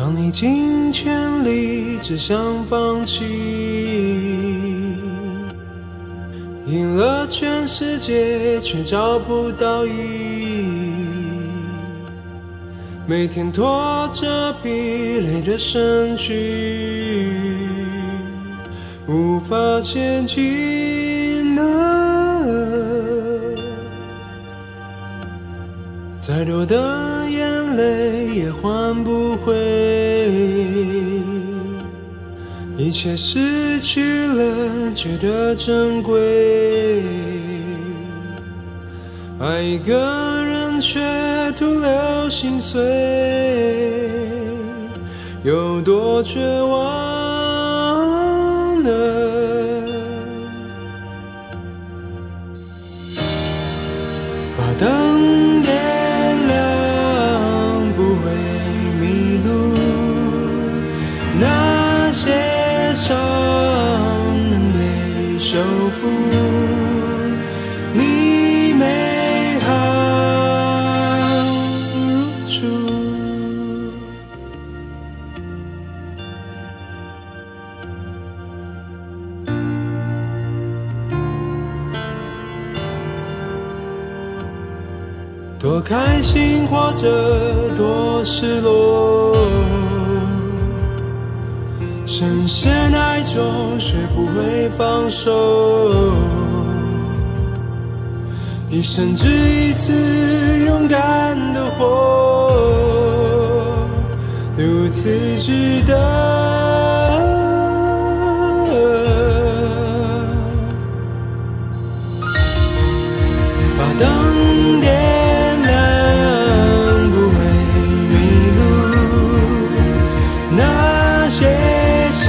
当你尽全力，只想放弃，赢了全世界，却找不到意义。每天拖着疲累的身躯，无法前进啊！再多的眼泪也换不回，一切失去了觉得珍贵，爱一个人却徒留心碎，有多绝望呢？把灯收复你美好处，多开心活着，多失落。深陷爱中学不会放手，一生只一次勇敢的活，如此值得。把灯点亮，不会迷路。那些收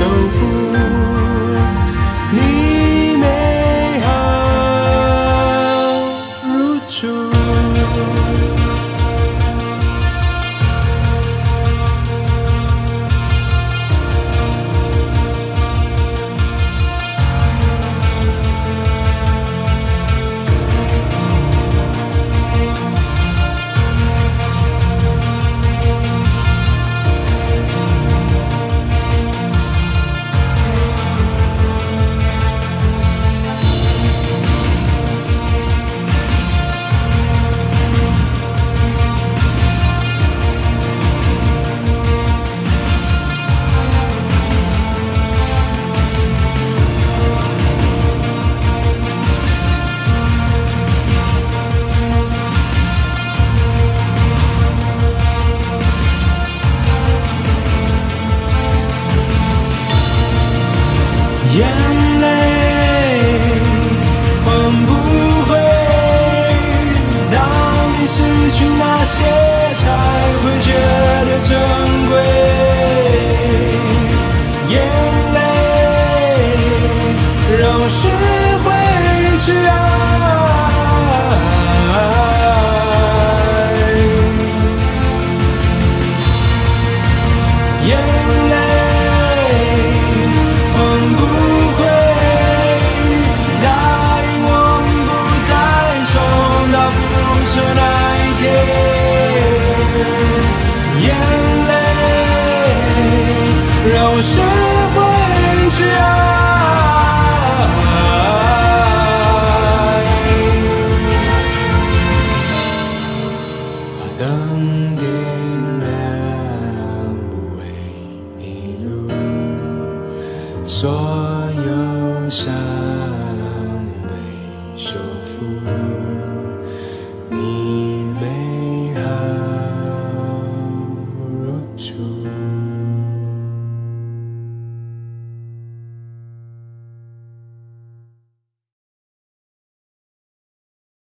复你美好处，眼泪换不回，当你失去那些，才会觉得珍贵。眼泪让我学会去爱，眼泪让我学会去爱，把灯点亮，不会迷路，所有伤能被收复。你。